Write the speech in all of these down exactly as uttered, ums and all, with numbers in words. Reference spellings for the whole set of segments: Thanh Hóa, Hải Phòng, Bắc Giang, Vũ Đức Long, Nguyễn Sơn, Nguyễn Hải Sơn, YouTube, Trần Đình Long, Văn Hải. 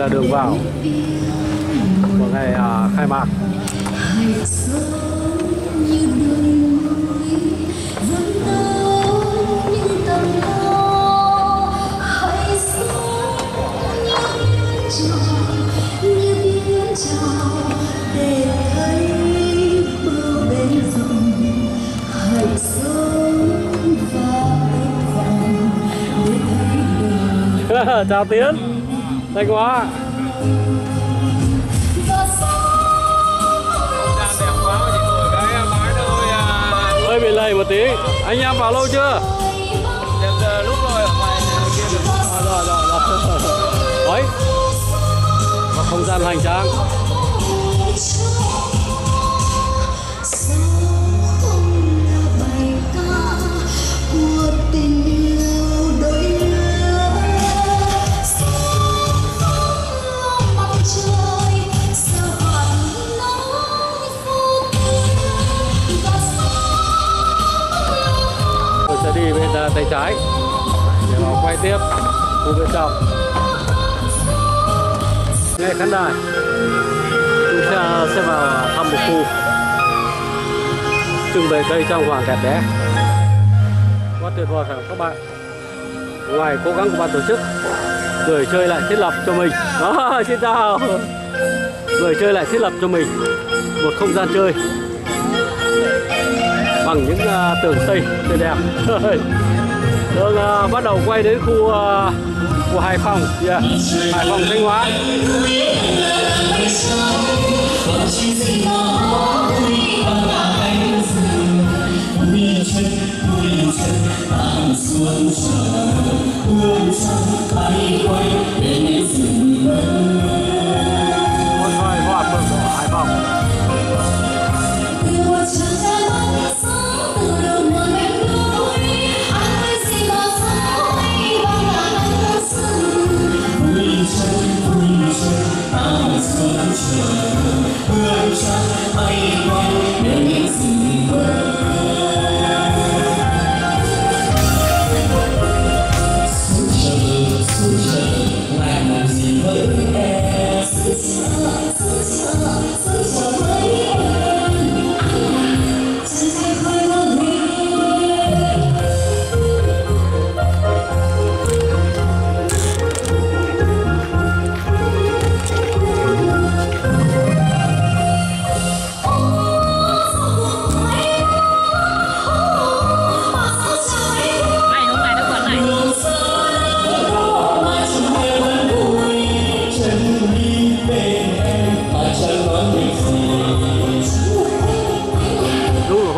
là đường vào của ngày uh, khai mạc. Chào Tiến, Thanh Hóa. Hơi bị lầy một tí. Anh em vào lâu chưa? Được lúc rồi. Rồi rồi rồi. Đấy. Một không gian hoành tráng. Đi bên tay trái để mà quay tiếp khu bên trong. Ngay khán đài chúng ta sẽ vào thăm một khu trưng bày cây trong hoàng đẹp đẽ, quá tuyệt vời phải không các bạn? Ngoài cố gắng của ban tổ chức, người chơi lại thiết lập cho mình đó, xin chào, người chơi lại thiết lập cho mình một không gian chơi bằng những uh, tường xây tuyệt đẹp. Đường uh, bắt đầu quay đến khu uh, của Hải Phòng, yeah. Hải Phòng, Thanh Hóa. Một thời hòa bình của Hải Phòng.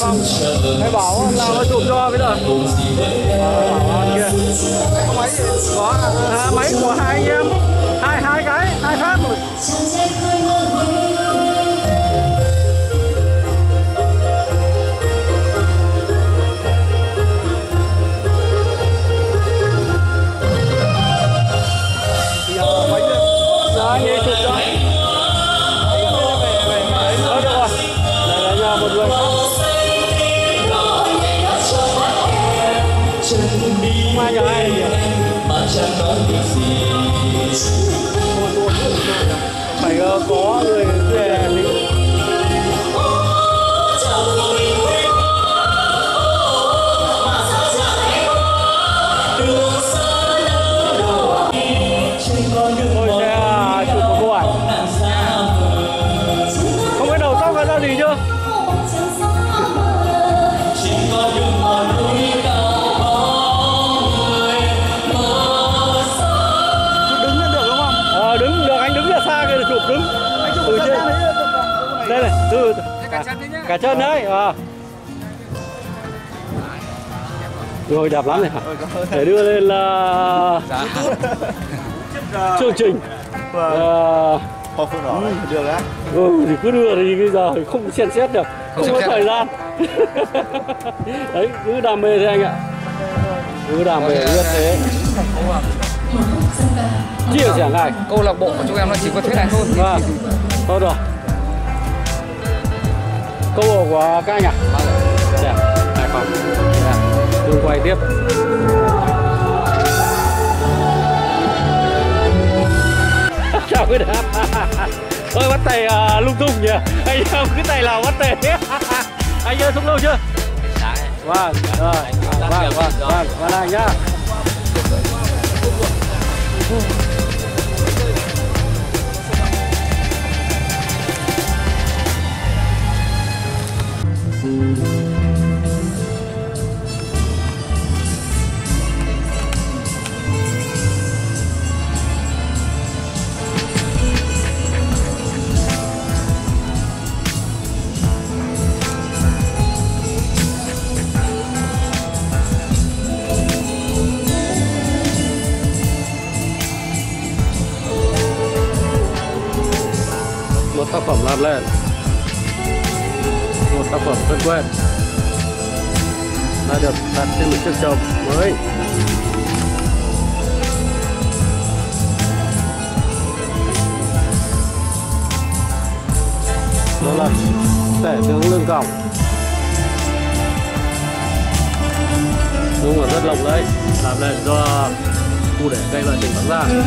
Không, thầy bảo là nó chụp cho bây giờ. Có à, máy của hai anh em, hai hai cái, hai phát rồi. Phải uh, có người về đi. Tôi sẽ uh, chụp một bộ ảnh. Không biết đầu tóc là ra gì chưa? Đây này, từ cả chân đấy, à. Rồi, đẹp lắm này hả? Để đưa lên là chương trình uh... Hoa Phượng Đỏ này, đưa ra. Ừ, thì cứ đưa thì bây giờ không xem xét được, không, không có thời gian. Đấy, cứ đam mê thế anh ạ. Cứ đam mê như thế. Chia sẻ ngài. Câu lạc bộ của chúng em nó chỉ có thế này thôi. Vâng, thôi rồi. Câu lạc bộ của các anh ạ. Hải Phòng. Tôi quay tiếp. Chào quý đáp. Thôi bắt tay à, lung tung nhỉ. Anh em cứ tay nào bắt tay. Anh ơi, sống lâu chưa? Đấy. Vâng, rồi. Vâng, vâng, vâng, vâng anh nhá. Tác phẩm lát lên, một tác phẩm thân quen đã được đặt trên một chiếc chồng mới. Đó là Tể tướng Lương Cổng, đúng là rất lộng lẫy, làm lên do khu để cây loại tỉnh Bắc Giang.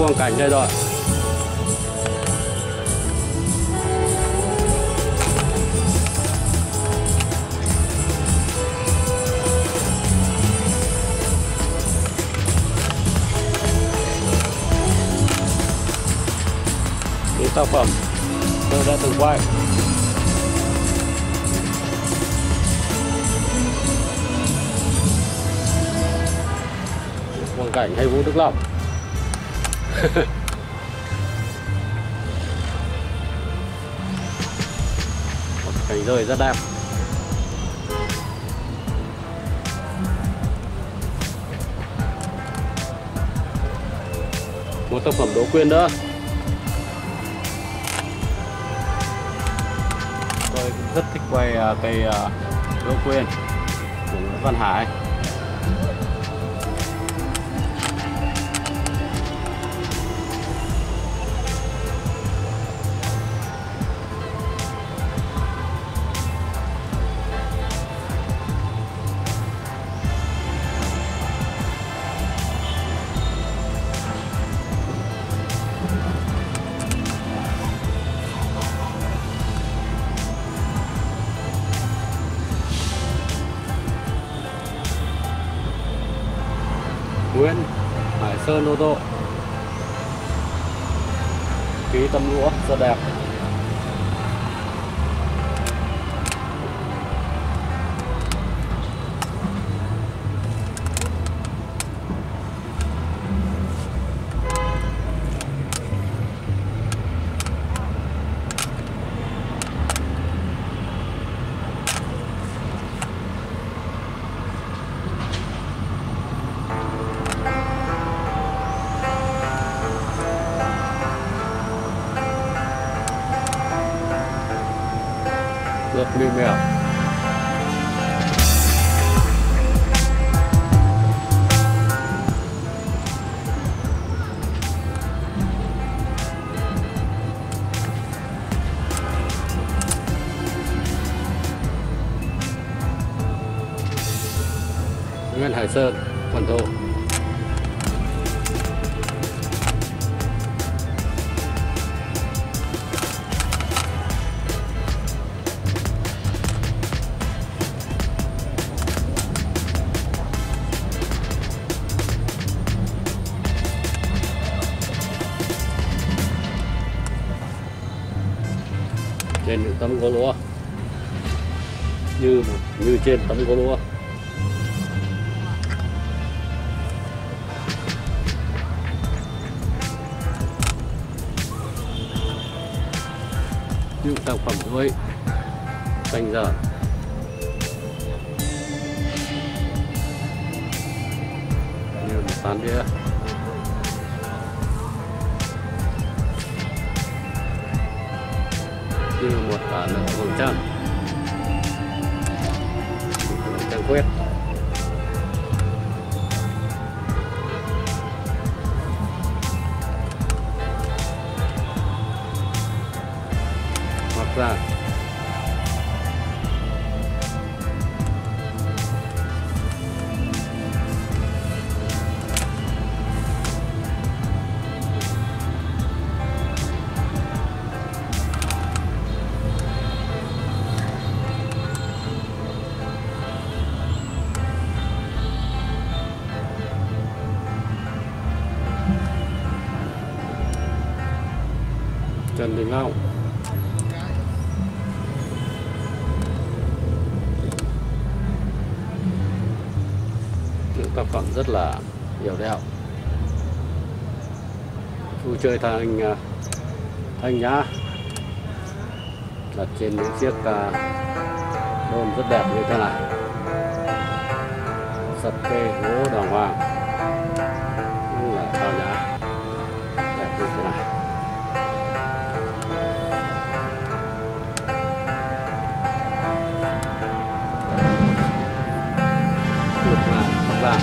Quang cảnh đây rồi. Những tác phẩm tôi đã từng quay. Quang cảnh hay Vũ Đức Long. Cảnh rơi rất đẹp. Một tác phẩm Đỗ Quyên nữa. Tôi cũng rất thích quay cây Đỗ Quyên của Văn Hải. Nguyễn Sơn ô tô ký tấm lũa rất đẹp. được mềm mềm. Nguyễn Hải Sơn, Cần Thơ. Trên những tấm gỗ lúa như như trên tấm gỗ lúa. Những sản phẩm rưỡi canh giờ như một tán đĩa. Như một tán vòng tròn trang quét. Ra Trần Đình Long, các bạn rất là nhiều đeo. Vui chơi thanh thanh nhã đặt trên những chiếc đôn rất đẹp như thế này, sập cây gỗ đàng hoàng rất là tao nhã đẹp như thế này. Và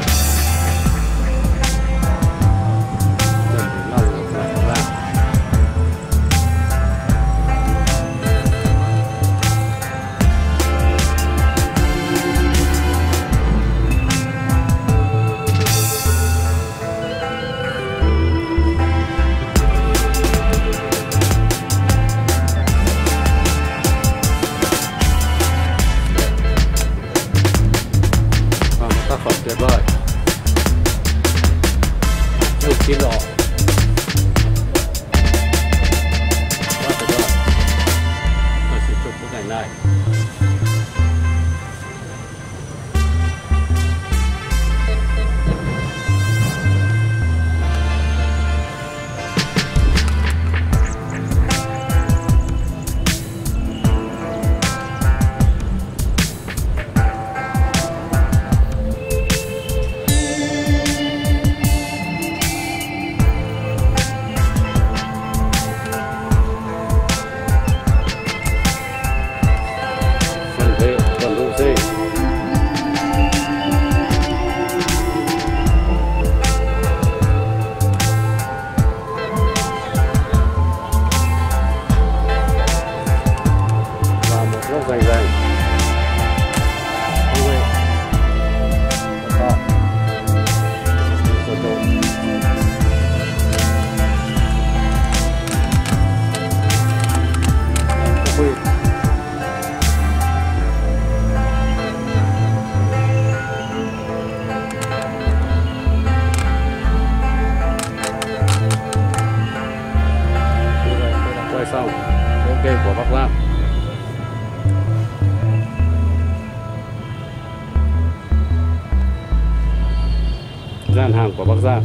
gian hàng của Bắc Giang,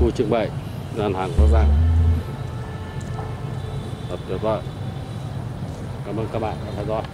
khu trưng bày gian hàng Bắc Giang thật tuyệt vời. Cảm ơn các bạn đã theo dõi.